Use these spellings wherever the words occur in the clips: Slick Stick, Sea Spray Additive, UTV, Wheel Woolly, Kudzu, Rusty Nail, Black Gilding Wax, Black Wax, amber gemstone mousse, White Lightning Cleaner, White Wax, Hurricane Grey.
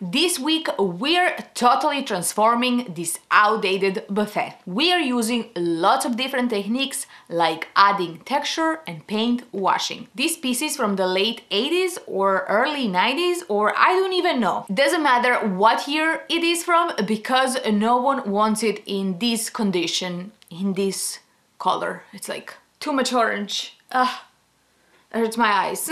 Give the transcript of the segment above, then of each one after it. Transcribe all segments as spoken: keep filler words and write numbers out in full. This week we're totally transforming this outdated buffet. We are using lots of different techniques like adding texture and paint washing. This piece is from the late eighties or early nineties, or I don't even know. Doesn't matter what year it is from, because no one wants it in this condition, in this color. It's like too much orange. Ugh, it hurts my eyes.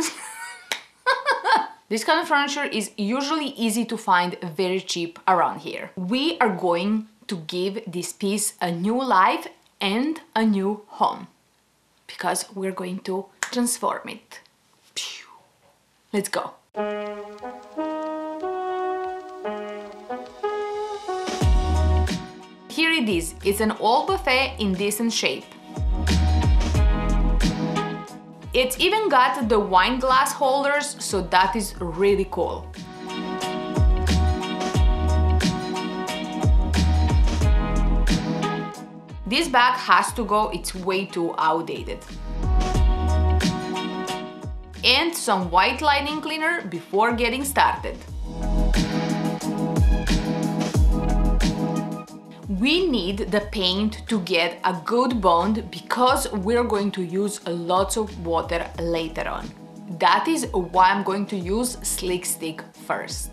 This kind of furniture is usually easy to find, very cheap around here. We are going to give this piece a new life and a new home, because we're going to transform it. Pew. Let's go. Here it is. It's an old buffet in decent shape. It's even got the wine glass holders, so that is really cool. This bag has to go, it's way too outdated. And some white lightning cleaner before getting started. We need the paint to get a good bond because we're going to use lots of water later on. That is why I'm going to use Slick Stick first.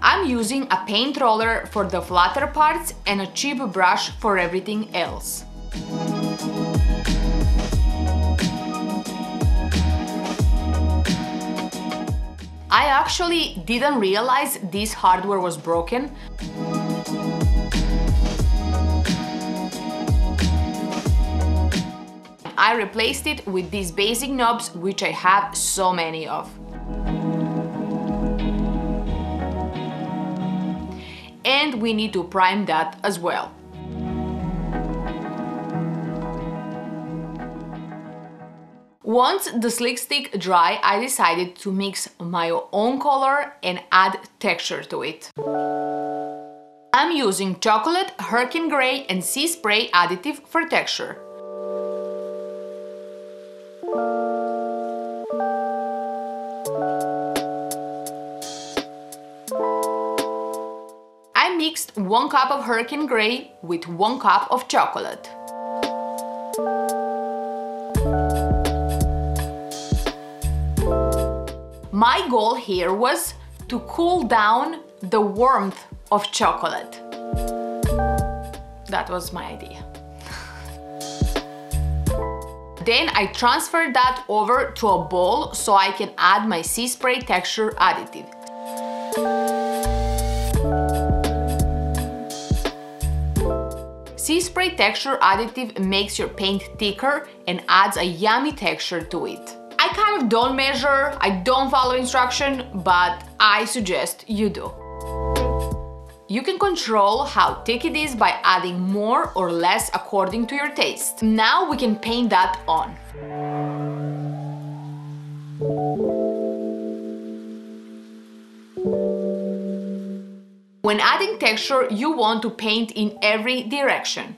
I'm using a paint roller for the flatter parts and a cheap brush for everything else. I actually didn't realize this hardware was broken. I replaced it with these basic knobs, which I have so many of. And we need to prime that as well. Once the Slick Stick dry, I decided to mix my own color and add texture to it. I'm using chocolate, Hurricane Grey and Sea Spray Additive for texture. I mixed one cup of Hurricane Grey with one cup of chocolate. My goal here was to cool down the warmth of chocolate. That was my idea. Then I transferred that over to a bowl so I can add my Sea Spray texture additive. Sea Spray texture additive makes your paint thicker and adds a yummy texture to it. I kind of don't measure, I don't follow instruction, but I suggest you do. You can control how thick it is by adding more or less according to your taste. Now we can paint that on. When adding texture, you want to paint in every direction.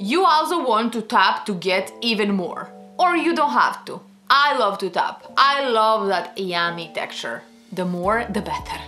You also want to tap to get even more. Or you don't have to. I love to tap. I love that yummy texture. The more, the better.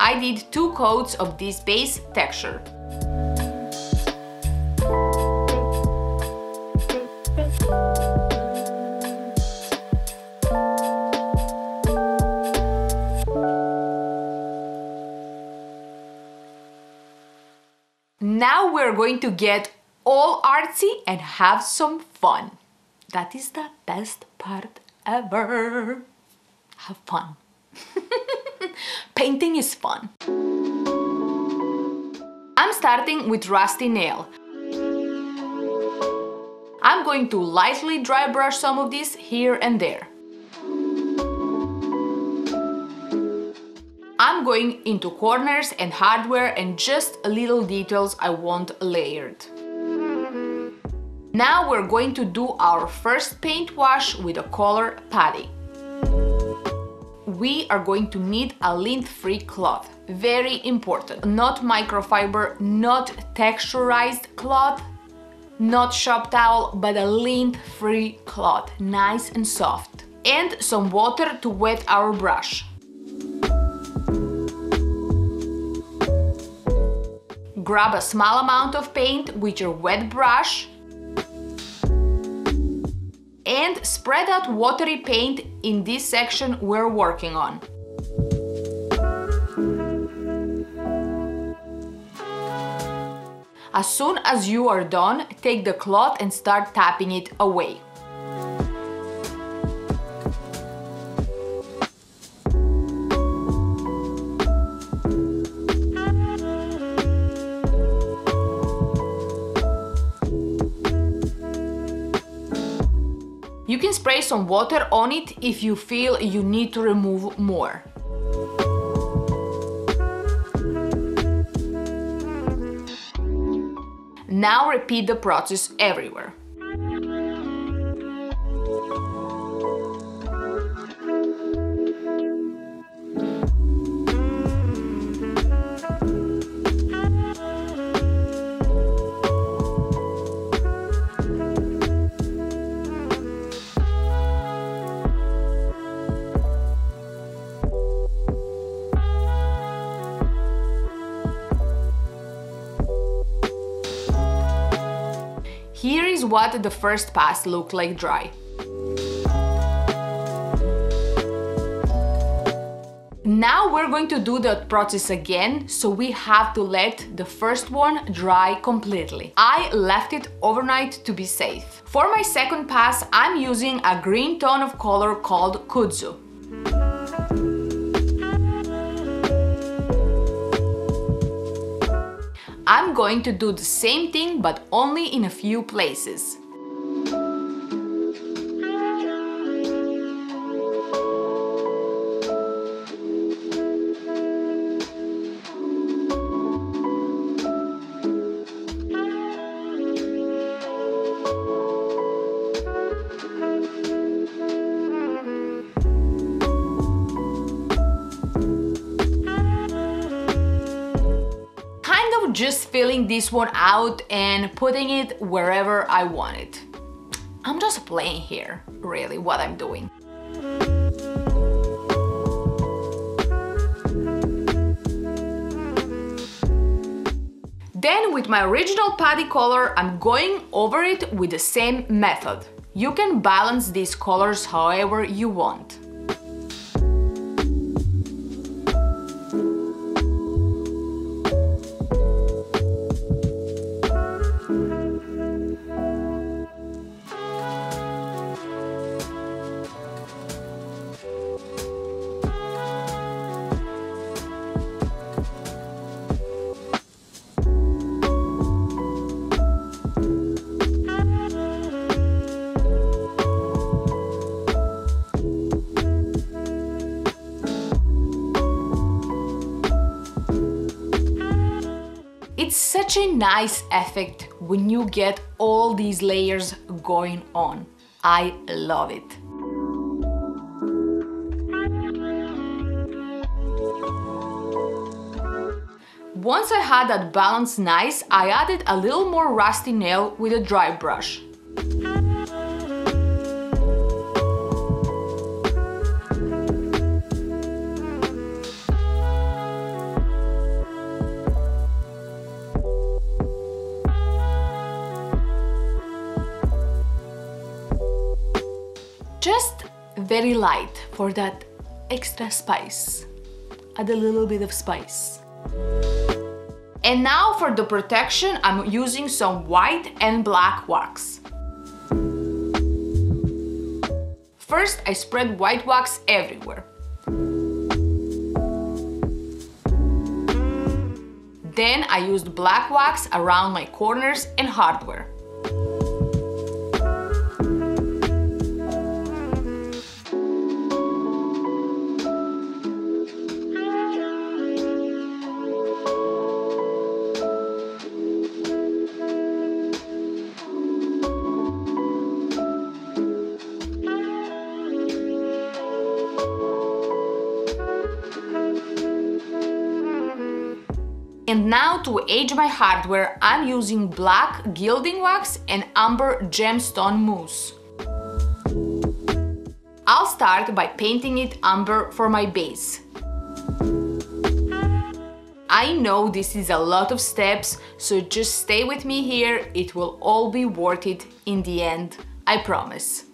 I did two coats of this base texture. Now we're going to get all artsy and have some fun. That is the best part ever. Have fun. Painting is fun. I'm starting with Rusty Nail. I'm going to lightly dry brush some of these here and there. I'm going into corners and hardware and just little details I want layered. Now we're going to do our first paint wash with a color putty. We are going to need a lint-free cloth, very important. Not microfiber, not texturized cloth, not shop towel, but a lint-free cloth, nice and soft. And some water to wet our brush. Grab a small amount of paint with your wet brush and spread out watery paint in this section we're working on. As soon as you are done, take the cloth and start tapping it away. You can spray some water on it if you feel you need to remove more. Now repeat the process everywhere. Here is what the first pass looked like dry. Now we're going to do that process again, so we have to let the first one dry completely. I left it overnight to be safe. For my second pass, I'm using a green tone of color called Kudzu. I'm going to do the same thing, but only in a few places. Just filling this one out and putting it wherever I want it. I'm just playing here, really, what I'm doing. Then with my original putty color, I'm going over it with the same method. You can balance these colors however you want. It's such a nice effect when you get all these layers going on. I love it. Once I had that balance nice, I added a little more rusty nail with a dry brush. Just very light for that extra spice. Add a little bit of spice. And now for the protection, I'm using some white and black wax. First, I spread white wax everywhere. Then I used black wax around my corners and hardware. And now to age my hardware, I'm using Black Gilding Wax and Amber Gemstone Mousse. I'll start by painting it amber for my base. I know this is a lot of steps, so just stay with me here, it will all be worth it in the end, I promise.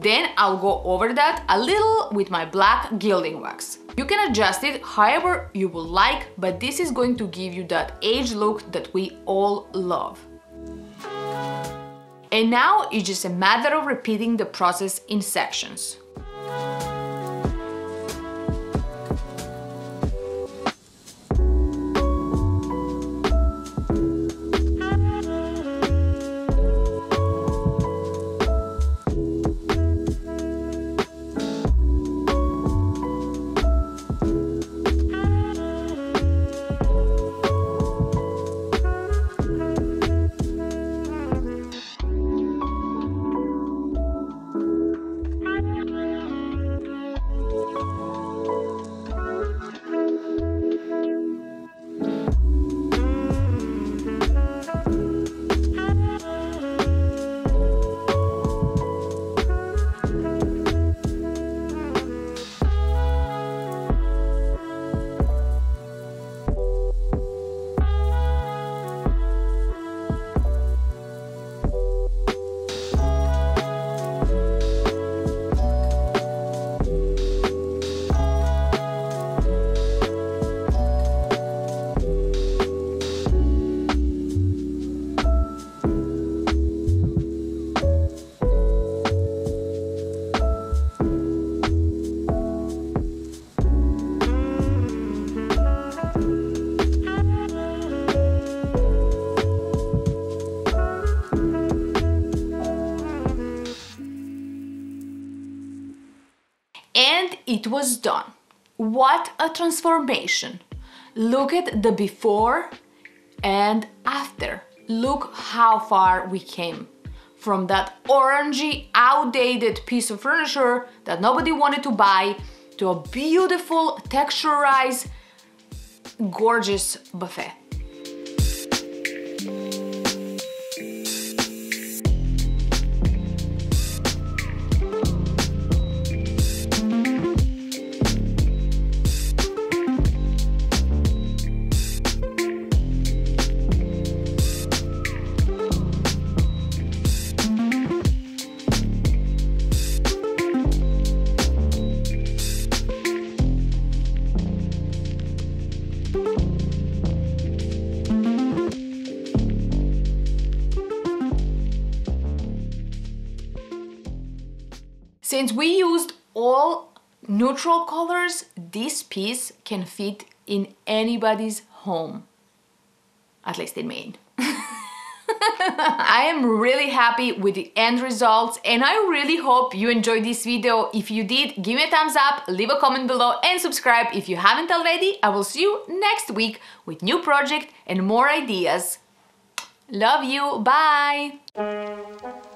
Then I'll go over that a little with my black gilding wax. You can adjust it however you would like, but this is going to give you that aged look that we all love. And now it's just a matter of repeating the process in sections. It was done. What a transformation! Look at the before and after. Look how far we came. From that orangey, outdated piece of furniture that nobody wanted to buy to a beautiful, texturized, gorgeous buffet. Since we used all neutral colors, this piece can fit in anybody's home, at least in Maine. I am really happy with the end results and I really hope you enjoyed this video. If you did, give me a thumbs up, leave a comment below and subscribe if you haven't already. I will see you next week with new project and more ideas. Love you, bye!